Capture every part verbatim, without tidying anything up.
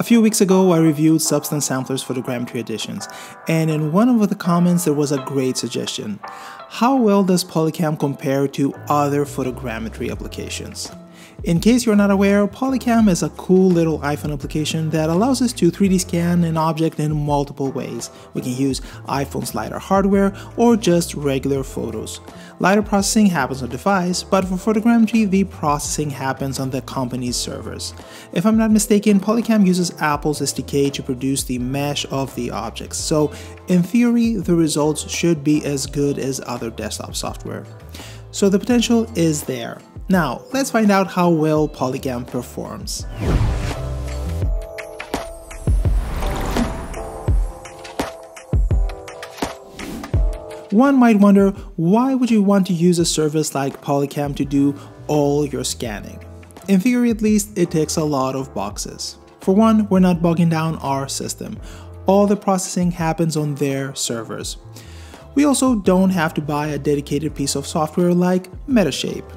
A few weeks ago, I reviewed Substance Samplers for the Grammetry editions, and in one of the comments there was a great suggestion. How well does Polycam compare to other photogrammetry applications? In case you're not aware, Polycam is a cool little iPhone application that allows us to three D scan an object in multiple ways. We can use iPhone's LiDAR hardware or just regular photos. LiDAR processing happens on the device, but for photogrammetry, the processing happens on the company's servers. If I'm not mistaken, Polycam uses Apple's S D K to produce the mesh of the objects, so in theory, the results should be as good as other desktop software. So the potential is there. Now, let's find out how well Polycam performs. One might wonder, why would you want to use a service like Polycam to do all your scanning? In theory at least, it ticks a lot of boxes. For one, we're not bogging down our system. All the processing happens on their servers. We also don't have to buy a dedicated piece of software like Metashape.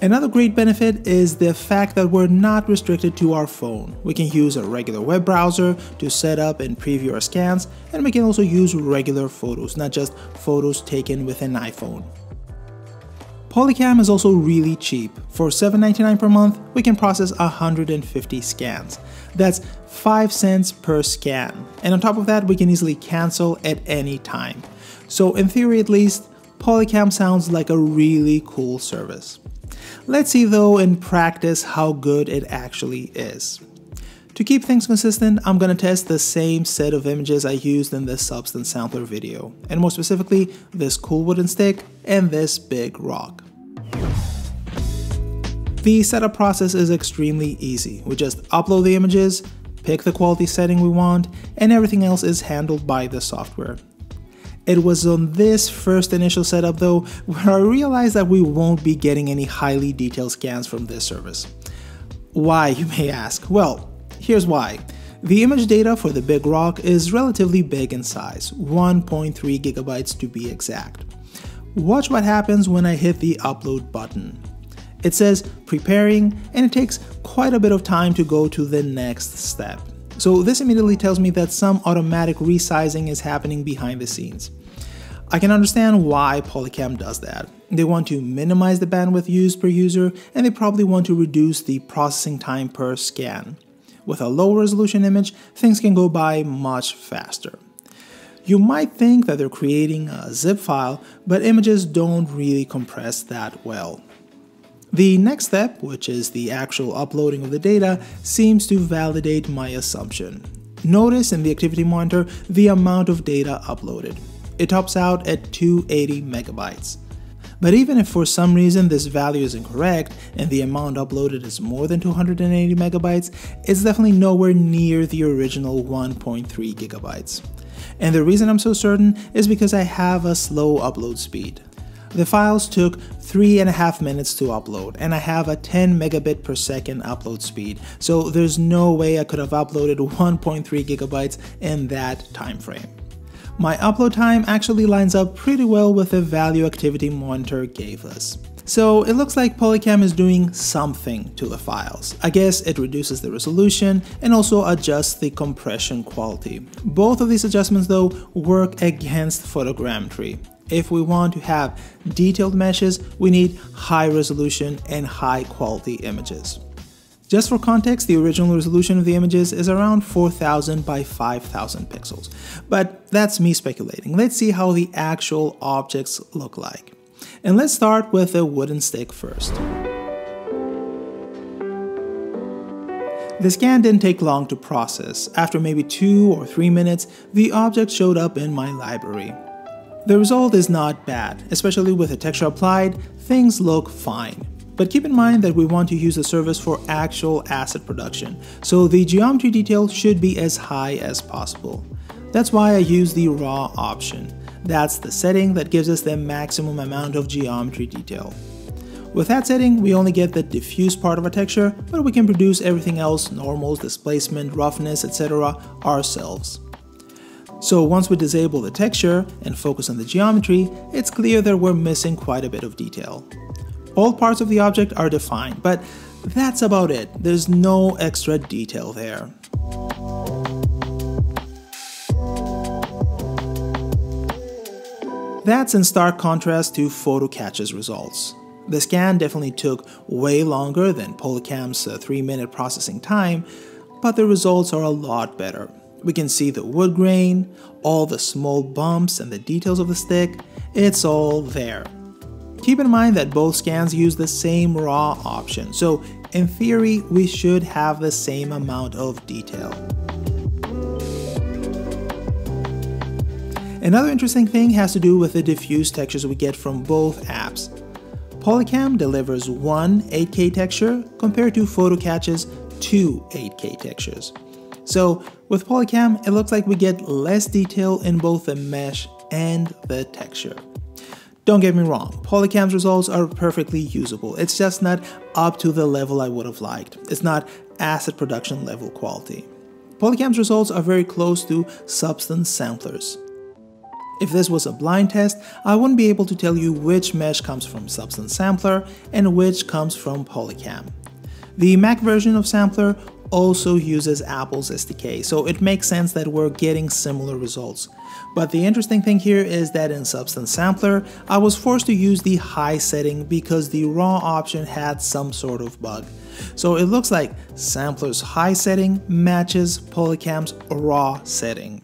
Another great benefit is the fact that we're not restricted to our phone. We can use a regular web browser to set up and preview our scans, and we can also use regular photos, not just photos taken with an iPhone. Polycam is also really cheap. For seven ninety-nine per month, we can process one hundred fifty scans. That's five cents per scan. And on top of that, we can easily cancel at any time. So in theory at least, Polycam sounds like a really cool service. Let's see though in practice how good it actually is. To keep things consistent, I'm gonna test the same set of images I used in the Substance Sampler video, and more specifically, this cool wooden stick and this big rock. The setup process is extremely easy. We just upload the images, pick the quality setting we want, and everything else is handled by the software. It was on this first initial setup though, where I realized that we won't be getting any highly detailed scans from this service. Why, you may ask? Well, here's why. The image data for the big rock is relatively big in size, one point three gigabytes to be exact. Watch what happens when I hit the upload button. It says preparing, and it takes quite a bit of time to go to the next step. So this immediately tells me that some automatic resizing is happening behind the scenes. I can understand why Polycam does that. They want to minimize the bandwidth used per user, and they probably want to reduce the processing time per scan. With a low resolution image, things can go by much faster. You might think that they're creating a zip file, but images don't really compress that well. The next step, which is the actual uploading of the data, seems to validate my assumption. Notice in the activity monitor the amount of data uploaded. It tops out at two hundred eighty megabytes. But even if for some reason this value is incorrect and the amount uploaded is more than two hundred eighty megabytes, it's definitely nowhere near the original one point three gigabytes. And the reason I'm so certain is because I have a slow upload speed. The files took three and a half minutes to upload, and I have a ten megabit per second upload speed, so there's no way I could have uploaded one point three gigabytes in that time frame. My upload time actually lines up pretty well with the value activity monitor gave us. So it looks like Polycam is doing something to the files. I guess it reduces the resolution and also adjusts the compression quality. Both of these adjustments though work against photogrammetry. If we want to have detailed meshes, we need high resolution and high quality images. Just for context, the original resolution of the images is around four thousand by five thousand pixels. But that's me speculating. Let's see how the actual objects look like. And let's start with the wooden stick first. The scan didn't take long to process. After maybe two or three minutes, the object showed up in my library. The result is not bad, especially with the texture applied, things look fine. But keep in mind that we want to use the service for actual asset production, so the geometry detail should be as high as possible. That's why I use the RAW option. That's the setting that gives us the maximum amount of geometry detail. With that setting, we only get the diffuse part of our texture, but we can produce everything else, normals, displacement, roughness, et cetera ourselves. So once we disable the texture and focus on the geometry, it's clear that we're missing quite a bit of detail. All parts of the object are defined, but that's about it. There's no extra detail there. That's in stark contrast to PhotoCatch's results. The scan definitely took way longer than Polycam's three minute processing time, but the results are a lot better. We can see the wood grain, all the small bumps and the details of the stick, it's all there. Keep in mind that both scans use the same RAW option, so in theory we should have the same amount of detail. Another interesting thing has to do with the diffuse textures we get from both apps. Polycam delivers one eight K texture compared to PhotoCatch's two eight K textures. So with Polycam, it looks like we get less detail in both the mesh and the texture. Don't get me wrong, Polycam's results are perfectly usable, it's just not up to the level I would have liked. It's not asset production level quality. Polycam's results are very close to Substance Samplers. If this was a blind test, I wouldn't be able to tell you which mesh comes from Substance Sampler and which comes from Polycam. The Mac version of Sampler also uses Apple's S D K, so it makes sense that we're getting similar results. But the interesting thing here is that in Substance Sampler, I was forced to use the high setting because the RAW option had some sort of bug. So it looks like Sampler's high setting matches Polycam's RAW setting.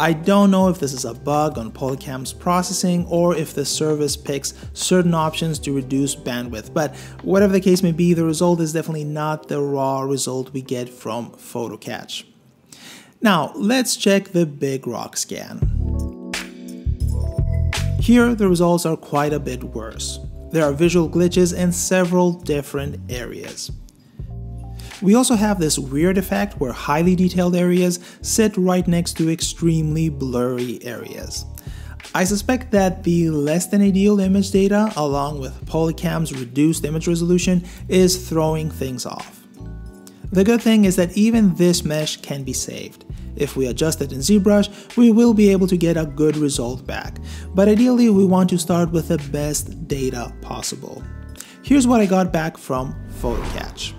I don't know if this is a bug on Polycam's processing or if the service picks certain options to reduce bandwidth, but whatever the case may be, the result is definitely not the raw result we get from PhotoCatch. Now, let's check the Big Rock scan. Here, the results are quite a bit worse. There are visual glitches in several different areas. We also have this weird effect where highly detailed areas sit right next to extremely blurry areas. I suspect that the less than ideal image data, along with Polycam's reduced image resolution, is throwing things off. The good thing is that even this mesh can be saved. If we adjust it in ZBrush, we will be able to get a good result back, but ideally we want to start with the best data possible. Here's what I got back from PhotoCatch.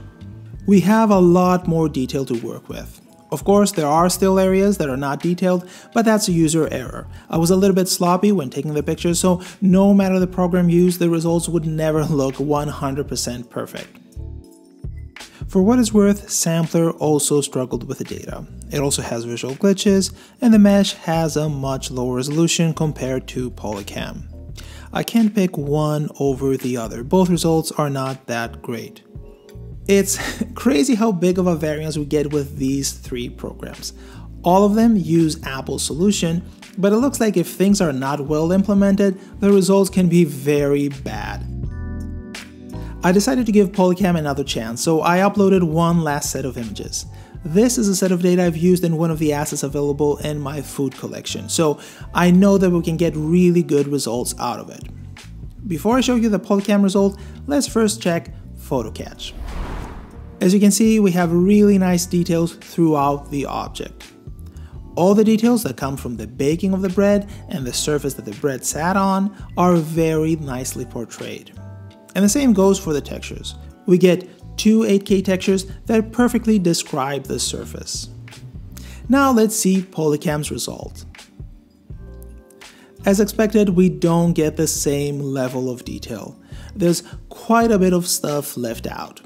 We have a lot more detail to work with. Of course, there are still areas that are not detailed, but that's a user error. I was a little bit sloppy when taking the pictures, so no matter the program used, the results would never look one hundred percent perfect. For what it's worth, Sampler also struggled with the data. It also has visual glitches, and the mesh has a much lower resolution compared to Polycam. I can't pick one over the other. Both results are not that great. It's crazy how big of a variance we get with these three programs. All of them use Apple's solution, but it looks like if things are not well implemented, the results can be very bad. I decided to give Polycam another chance, so I uploaded one last set of images. This is a set of data I've used in one of the assets available in my food collection, so I know that we can get really good results out of it. Before I show you the Polycam result, let's first check PhotoCatch. As you can see, we have really nice details throughout the object. All the details that come from the baking of the bread and the surface that the bread sat on are very nicely portrayed. And the same goes for the textures. We get two eight K textures that perfectly describe the surface. Now let's see Polycam's result. As expected, we don't get the same level of detail. There's quite a bit of stuff left out.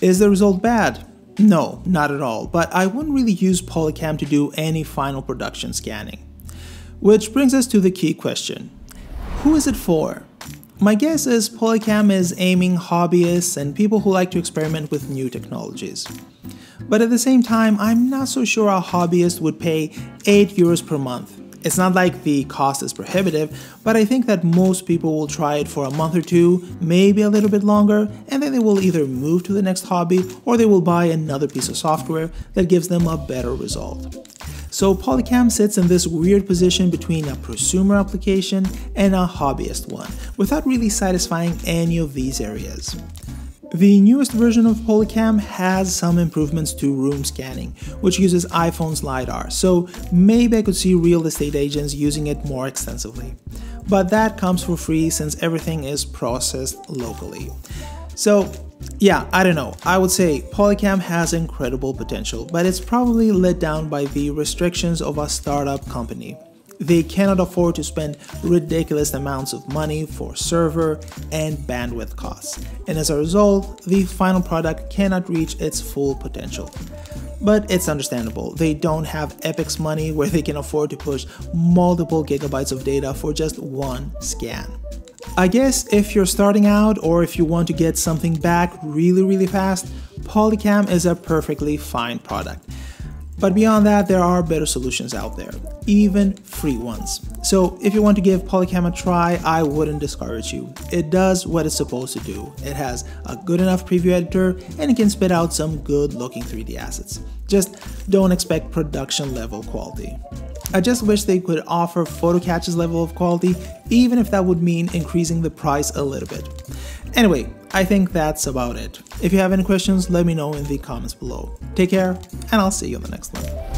Is the result bad? No, not at all, but I wouldn't really use Polycam to do any final production scanning. Which brings us to the key question. Who is it for? My guess is Polycam is aiming hobbyists and people who like to experiment with new technologies. But at the same time, I'm not so sure a hobbyist would pay eight euros per month. It's not like the cost is prohibitive, but I think that most people will try it for a month or two, maybe a little bit longer, and then they will either move to the next hobby or they will buy another piece of software that gives them a better result. So Polycam sits in this weird position between a prosumer application and a hobbyist one, without really satisfying any of these areas. The newest version of Polycam has some improvements to room scanning, which uses iPhone's LiDAR, so maybe I could see real estate agents using it more extensively. But that comes for free since everything is processed locally. So yeah, I don't know. I would say Polycam has incredible potential, but it's probably let down by the restrictions of a startup company. They cannot afford to spend ridiculous amounts of money for server and bandwidth costs, and as a result, the final product cannot reach its full potential. But it's understandable. They don't have Epic's money where they can afford to push multiple gigabytes of data for just one scan. I guess if you're starting out or if you want to get something back really, really fast, Polycam is a perfectly fine product. But beyond that, there are better solutions out there, even free ones. So if you want to give Polycam a try, I wouldn't discourage you. It does what it's supposed to do. It has a good enough preview editor and it can spit out some good looking three D assets. Just don't expect production level quality. I just wish they could offer PhotoCatch's level of quality, even if that would mean increasing the price a little bit. Anyway, I think that's about it. If you have any questions, let me know in the comments below. Take care, and I'll see you on the next one.